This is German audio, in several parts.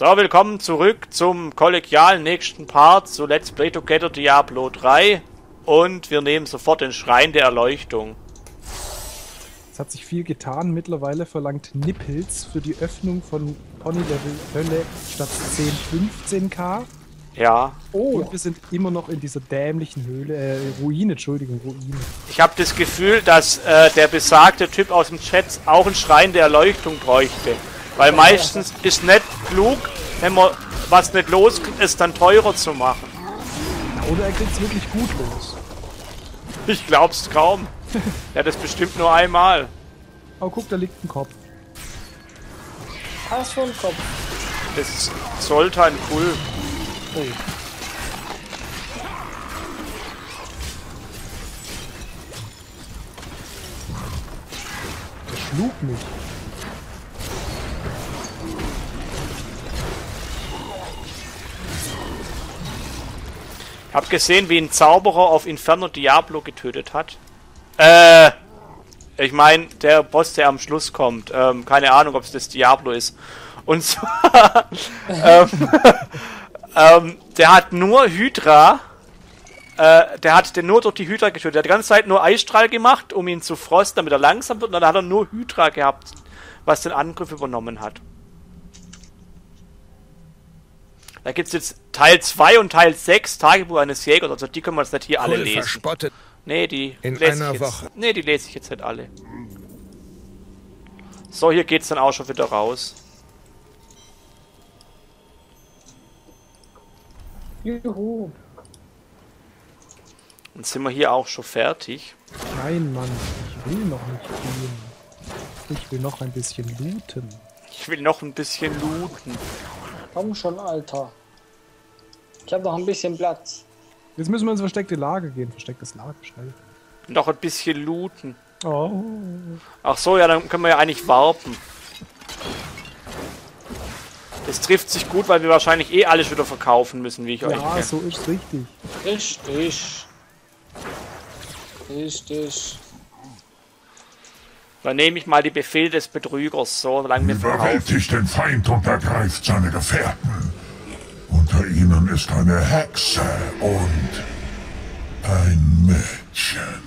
So, willkommen zurück zum kollegialen nächsten Part zu Let's Play Together Diablo 3. Und wir nehmen sofort den Schrein der Erleuchtung. Es hat sich viel getan. Mittlerweile verlangt Nippels für die Öffnung von Pony Level Hölle statt 10 15k. Ja. Oh. Und wir sind immer noch in dieser dämlichen Höhle, Ruine, Entschuldigung, Ruine. Ich habe das Gefühl, dass der besagte Typ aus dem Chat auch einen Schrein der Erleuchtung bräuchte. Weil meistens ist nicht klug, wenn man was nicht loskriegt, es dann teurer zu machen. Oder er kriegt es wirklich gut los. Ich glaub's kaum. Ja, das bestimmt nur einmal. Oh, guck, da liegt ein Kopf. Was für ein Kopf? Das ist Zoltun Kulle. Oh. Der schlug mich. Ich hab gesehen, wie ein Zauberer auf Inferno Diablo getötet hat. Ich meine, der Boss, der am Schluss kommt. Keine Ahnung, ob es das Diablo ist. Und zwar... der hat nur Hydra, der hat den nur durch die Hydra getötet. Der hat die ganze Zeit nur Eisstrahl gemacht, um ihn zu frosten, damit er langsam wird. Und dann hat er nur Hydra gehabt, was den Angriff übernommen hat. Da gibt es jetzt Teil 2 und Teil 6, Tagebuch eines Jägers. Also die können wir jetzt nicht hier alle lesen. Verspottet. Nee, die lese ich jetzt. Nee, die lese ich jetzt nicht alle. So, hier geht's dann auch schon wieder raus. Juhu. Und sind wir hier auch schon fertig? Nein, Mann, ich will noch nicht gehen. Ich will noch ein bisschen looten. Ich will noch ein bisschen looten. Komm schon, Alter. Ich habe noch ein bisschen Platz. Jetzt müssen wir ins versteckte Lager gehen. Verstecktes Lager, schnell. Noch ein bisschen looten. Oh. Ach so, ja, dann können wir ja eigentlich warpen. Das trifft sich gut, weil wir wahrscheinlich eh alles wieder verkaufen müssen, wie ich euch kenne. Ja, so ist richtig. Richtig. Richtig. Dann nehme ich mal die Befehle des Betrügers, so lange wir verkaufen. Überwältigt den Feind und ergreift seine Gefährten. Unter ihnen ist eine Hexe und ein Mädchen.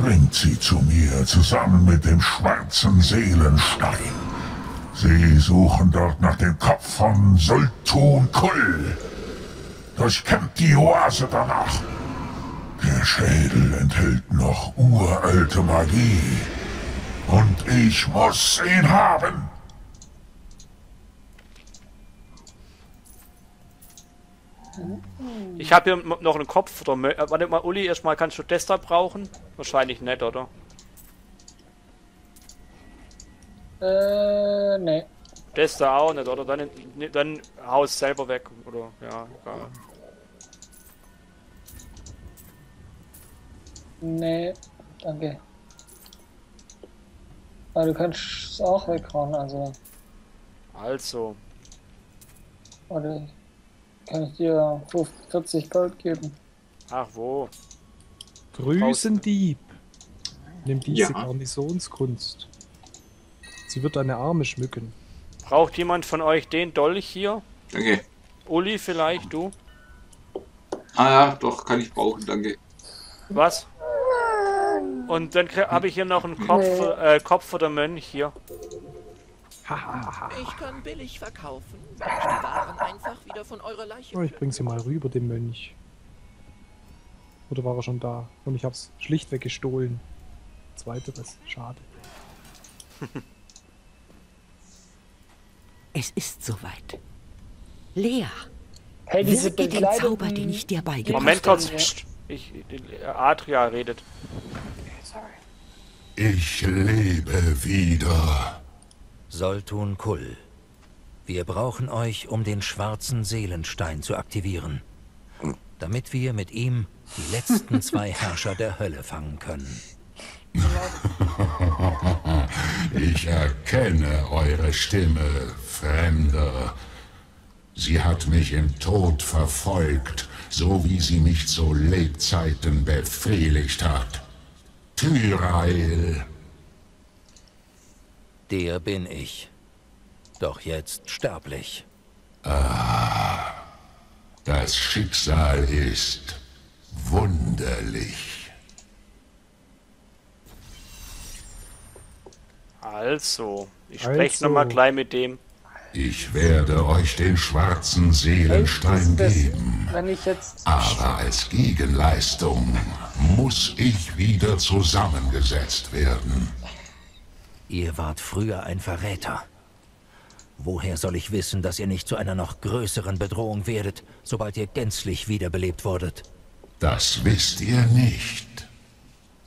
Bringt sie zu mir zusammen mit dem schwarzen Seelenstein. Sie suchen dort nach dem Kopf von Zoltun Kulle. Durchkämmt die Oase danach. Der Schädel enthält noch uralte Magie. Und ich muss ihn haben. Ich habe hier noch einen Kopf. Oder warte mal, Uli, erstmal kannst du das da brauchen? Wahrscheinlich nicht, oder? Nee. Das da auch nicht, oder? Dann haus selber weg, oder? Ja, egal. Nee, danke. Aber du kannst es auch weghauen, also. Also. Oder kann ich dir 40 Gold geben? Ach wo? Grüßen Dieb. Nimm diese Garnisonskunst. Sie wird deine Arme schmücken. Braucht jemand von euch den Dolch hier? Danke. Uli, vielleicht du? Ah ja, doch, kann ich brauchen, danke. Was? Und dann habe ich hier noch einen Kopf, Kopf für den Mönch hier. Ich kann billig verkaufen. Die Waren einfach wieder von eurer Leiche. Oh, ich bringe sie mal rüber, dem Mönch. Oder war er schon da? Und ich habe es schlichtweg gestohlen. Zweiteres, schade. Es ist soweit. Lea, hey, wirke den Zauber, den ich dir beigebracht habe. Moment kurz, Adria redet. Ich lebe wieder. Zoltun Kulle, wir brauchen euch, um den schwarzen Seelenstein zu aktivieren. Damit wir mit ihm die letzten zwei Herrscher der Hölle fangen können. Ich erkenne eure Stimme, Fremder. Sie hat mich im Tod verfolgt, so wie sie mich zu Lebzeiten befehligt hat. Tyrael. Der bin ich. doch jetzt sterblich. Ah, das Schicksal ist wunderlich. Also, ich spreche nochmal gleich mit dem. Ich werde euch den schwarzen Seelenstein geben. Wenn ich jetzt... Aber als Gegenleistung muss ich wieder zusammengesetzt werden. Ihr wart früher ein Verräter. Woher soll ich wissen, dass ihr nicht zu einer noch größeren Bedrohung werdet, sobald ihr gänzlich wiederbelebt wurdet? Das wisst ihr nicht.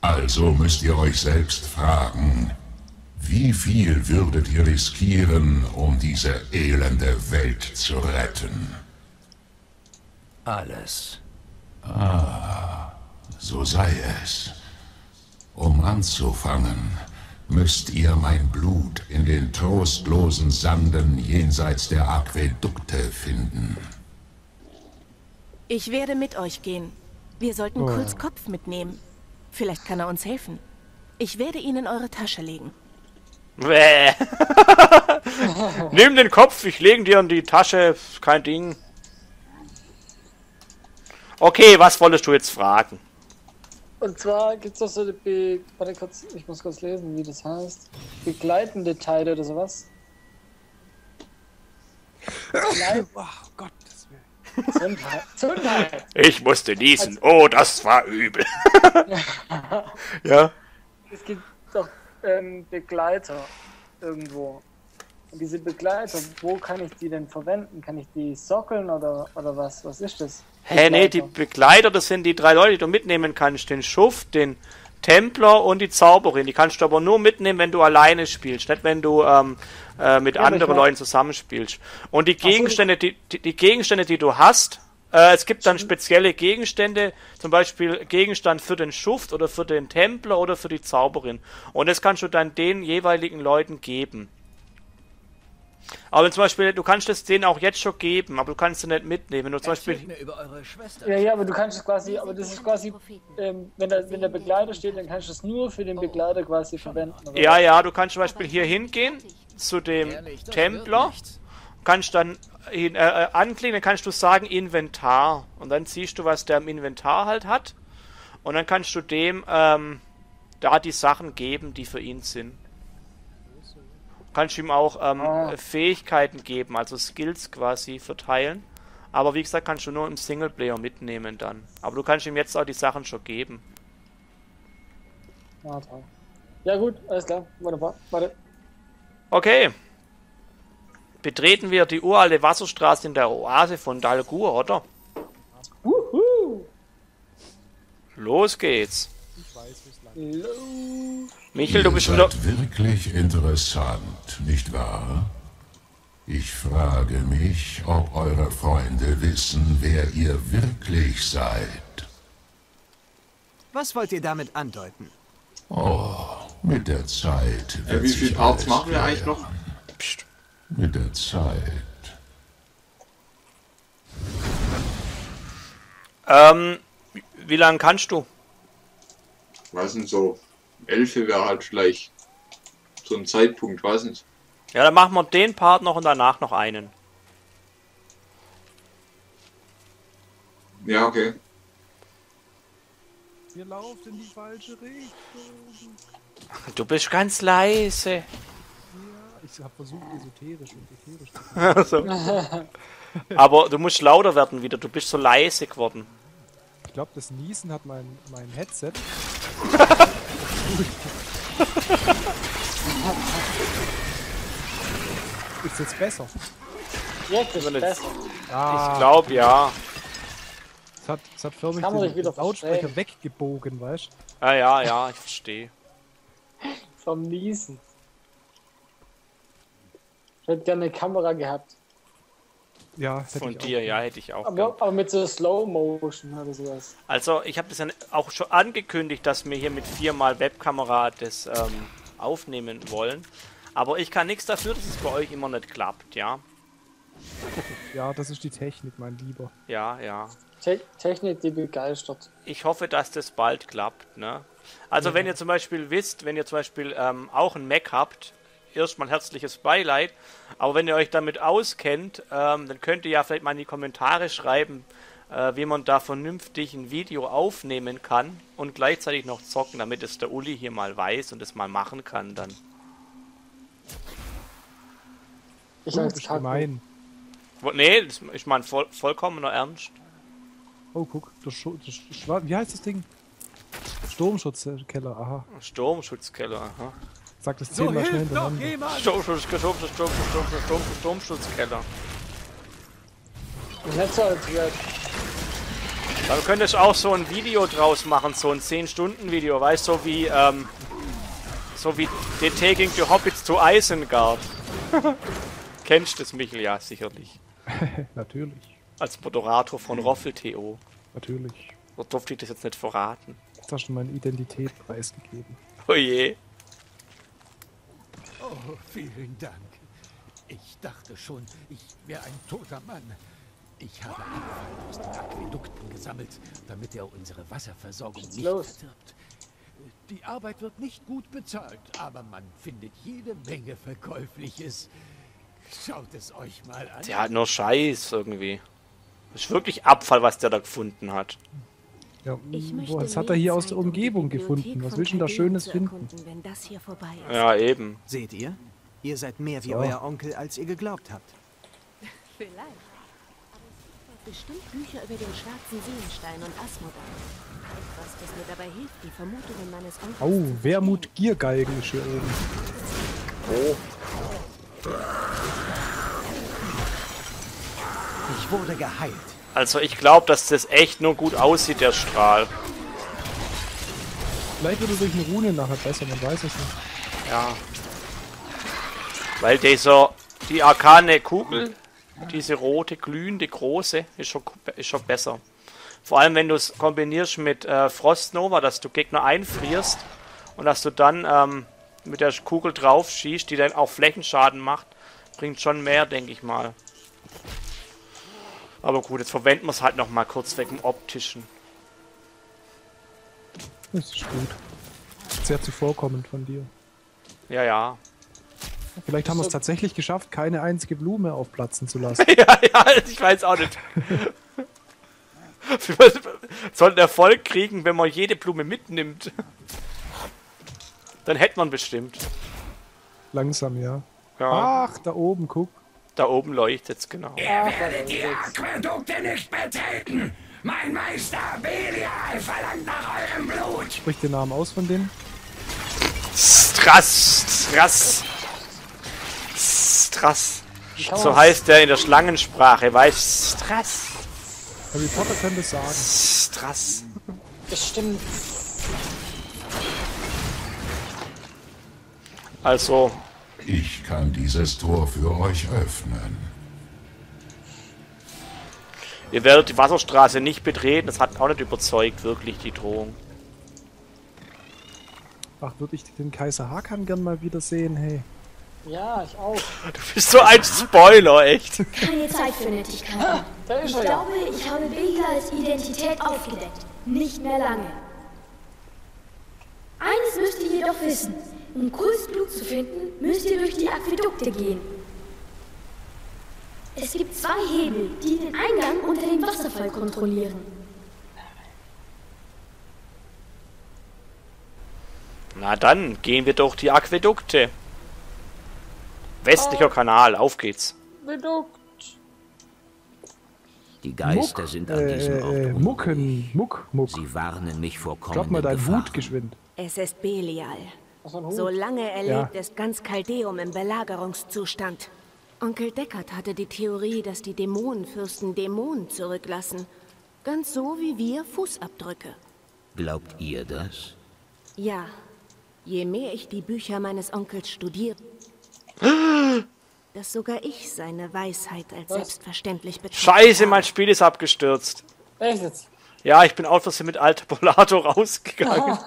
Also müsst ihr euch selbst fragen... Wie viel würdet ihr riskieren, um diese elende Welt zu retten? Alles. Ah, so sei es. Um anzufangen, müsst ihr mein Blut in den trostlosen Sanden jenseits der Aquädukte finden. Ich werde mit euch gehen. Wir sollten Kulls Kopf mitnehmen. Vielleicht kann er uns helfen. Ich werde ihn in eure Tasche legen. Bäh. Nimm den Kopf, ich lege dir in die Tasche, kein Ding. Okay, was wolltest du jetzt fragen? Und zwar gibt es doch so eine ich muss kurz lesen, wie das heißt. Begleitende Teile oder sowas. Oh Gottes Willen. Zundheit. Zundheit. Ich musste niesen. Oh, das war übel. Ja. Es gibt doch Begleiter irgendwo. Und diese Begleiter, wo kann ich die denn verwenden? Kann ich die sockeln oder was? Was ist das? Hä, nee, die Begleiter, das sind die 3 Leute, die du mitnehmen kannst. Den Schuft, den Templer und die Zauberin. Die kannst du aber nur mitnehmen, wenn du alleine spielst, nicht wenn du mit anderen Leuten zusammenspielst. Und die Gegenstände, die Gegenstände, die du hast, es gibt dann spezielle Gegenstände, zum Beispiel Gegenstand für den Schuft oder für den Templer oder für die Zauberin. Und das kannst du dann den jeweiligen Leuten geben. Aber zum Beispiel, du kannst es denen auch jetzt schon geben, aber du kannst sie nicht mitnehmen. Wenn du zum Beispiel... mir über eure Schwester. Ja, ja, aber du kannst es quasi, aber das ist quasi, wenn der Begleiter steht, dann kannst du es nur für den Begleiter quasi verwenden. Oder? Ja, ja, du kannst zum Beispiel hier hingehen, zu dem Templer, kannst dann ihn anklicken, dann kannst du sagen Inventar und dann siehst du, was der im Inventar halt hat und dann kannst du dem da die Sachen geben, die für ihn sind. Kannst du ihm auch Fähigkeiten geben, also Skills quasi verteilen, aber wie gesagt, kannst du nur im Singleplayer mitnehmen dann, aber du kannst ihm jetzt auch die Sachen schon geben. Ja gut, alles klar, wunderbar, warte. Okay. Betreten wir die uralte Wasserstraße in der Oase von Dahlgur, oder? Wuhu. Los geht's. Ich weiß, Michael, du bist wieder... wirklich interessant, nicht wahr? Ich frage mich, ob eure Freunde wissen, wer ihr wirklich seid. Was wollt ihr damit andeuten? Oh, mit der Zeit wird wie viel Parts machen wir eigentlich noch? Psst. Mit der Zeit. Wie lange kannst du? Was denn so? 11 wäre halt vielleicht so ein Zeitpunkt, was denn? Ja, dann machen wir den Part noch und danach noch einen. Ja, okay. Wir laufen in die falsche Richtung. Du bist ganz leise. Ich habe versucht, esoterisch und esoterisch zu machen. Aber du musst lauter werden wieder, du bist so leise geworden. Ich glaube, das Niesen hat mein Headset. Ist jetzt besser? Jetzt ist es besser. Ich glaube, ja. Es hat förmlich den Lautsprecher weggebogen, weißt du? Ah, ja, ja, ich verstehe. Vom Niesen. Ich hätte gerne eine Kamera gehabt. Ja, hätte von ich dir, auch. Ja, hätte ich auch. Aber mit so Slow Motion oder sowas. Also, ich habe das ja auch schon angekündigt, dass wir hier mit 4x Webkamera das aufnehmen wollen. Aber ich kann nichts dafür, dass es bei euch immer nicht klappt, ja. Ja, das ist die Technik, mein Lieber. Ja, ja. Technik, die begeistert. Ich hoffe, dass das bald klappt, ne? Also, wenn ihr zum Beispiel auch einen Mac habt, erstmal herzliches Beileid. Aber wenn ihr euch damit auskennt, dann könnt ihr ja vielleicht mal in die Kommentare schreiben, wie man da vernünftig ein Video aufnehmen kann und gleichzeitig noch zocken, damit es der Uli hier mal weiß und es mal machen kann dann. Ich weiß nicht, gemein. Nee, das ist mein vollkommener Ernst. Oh, guck, wie heißt das Ding? Sturmschutzkeller, aha. Sturmschutzkeller, aha. Sag das 10-mal schnell hintereinander. Sturmschutzkeller. Man könnte es auch so ein Video draus machen, so ein 10-Stunden-Video, weißt du, so wie DT gegen die Hobbits zu Isengard. Kennst du das, Michel? Ja, sicherlich. Natürlich. Als Moderator von Roffel.to. Natürlich. So durfte ich das jetzt nicht verraten. Jetzt hast du meine Identität preisgegeben. Oh je. Oh, vielen Dank. Ich dachte schon, ich wäre ein toter Mann. Ich habe Abfall aus den Aquädukten gesammelt, damit er unsere Wasserversorgung nicht verdirbt. Die Arbeit wird nicht gut bezahlt, aber man findet jede Menge Verkäufliches. Schaut es euch mal an. Der hat nur Scheiß irgendwie. Das ist wirklich Abfall, was der da gefunden hat. Ja, was hat er hier aus der Umgebung gefunden? Was willst du denn da Schönes finden? Wenn das hier vorbei ist. Ja, eben. Seht ihr? Ihr seid mehr wie euer Onkel, als ihr geglaubt habt. Vielleicht. Bestimmt Bücher über den schwarzen Seelenstein und Asmodan. Etwas, das mir dabei hilft, die Vermutungen meines Onkels. Oh, Wermut Giergeigen ist hier oben. Oh. Ich wurde geheilt. Also ich glaube, dass das echt nur gut aussieht, der Strahl. Vielleicht wird er durch eine Rune nachher besser, man weiß es nicht. Ja. Weil die arkane Kugel, diese rote, glühende, große, ist schon besser. Vor allem, wenn du es kombinierst mit Frostnova, dass du Gegner einfrierst und dass du dann mit der Kugel drauf schießt, die dann auch Flächenschaden macht, bringt schon mehr, denke ich mal. Aber gut, jetzt verwenden wir es halt nochmal kurz weg im Optischen. Das ist gut. Sehr zuvorkommend von dir. Ja, ja. Vielleicht haben wir es tatsächlich geschafft, keine einzige Blume aufplatzen zu lassen. Ja, ja, ich weiß auch nicht. Wir sollten Erfolg kriegen, wenn man jede Blume mitnimmt. Dann hätte man bestimmt. Langsam, ja. Ach, da oben, guck. Da oben leuchtet's, genau. Ihr werdet die Aquädukte nicht betreten! Mein Meister Belial verlangt nach eurem Blut! Sprich den Namen aus von dem. Strass. So heißt der in der Schlangensprache, weißt du? Strass. Harry Potter könnte es sagen. Strass. Bestimmt. Also. Ich kann dieses Tor für euch öffnen. Ihr werdet die Wasserstraße nicht betreten, das hat auch nicht überzeugt, wirklich die Drohung. Ach, würde ich den Kaiser Hakan gern mal wiedersehen, hey. Ja, ich auch. Du bist so ein Spoiler, echt. Keine Zeit für Nettigkeiten. Ah, da ist er ja. Ich glaube, ich habe Belials Identität aufgedeckt. Nicht mehr lange. Eines müsst ihr jedoch wissen. Um Kulls Blut zu finden, müsst ihr durch die Aquädukte gehen. Es gibt zwei Hebel, die den Eingang unter dem Wasserfall kontrollieren. Na dann, gehen wir durch die Aquädukte. Westlicher Kanal, auf geht's. Aquädukt. Die Geister sind an diesem Ort. Muck. Sie warnen mich vor kommenden Gefahren. Glaub mal, dein Wut geschwind. Es ist Belial. Solange er lebt, ist ganz Caldeum im Belagerungszustand. Onkel Deckard hatte die Theorie, dass die Dämonenfürsten Dämonen zurücklassen. Ganz so wie wir Fußabdrücke. Glaubt ihr das? Ja. Je mehr ich die Bücher meines Onkels studiere, dass sogar ich seine Weisheit als selbstverständlich betrachte. Scheiße, mein Spiel ist abgestürzt. Echt jetzt? Ja, ich bin auch aus mit Alter Polato rausgegangen.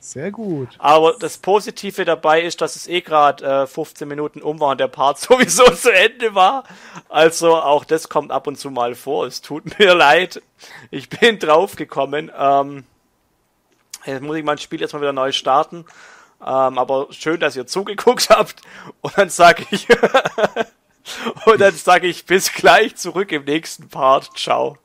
Sehr gut. Aber das Positive dabei ist, dass es eh gerade 15 Minuten um war und der Part sowieso zu Ende war. Also auch das kommt ab und zu mal vor. Es tut mir leid. Ich bin drauf gekommen. Jetzt muss ich mein Spiel erstmal wieder neu starten. Aber schön, dass ihr zugeguckt habt. Und dann sage ich bis gleich zurück im nächsten Part. Ciao.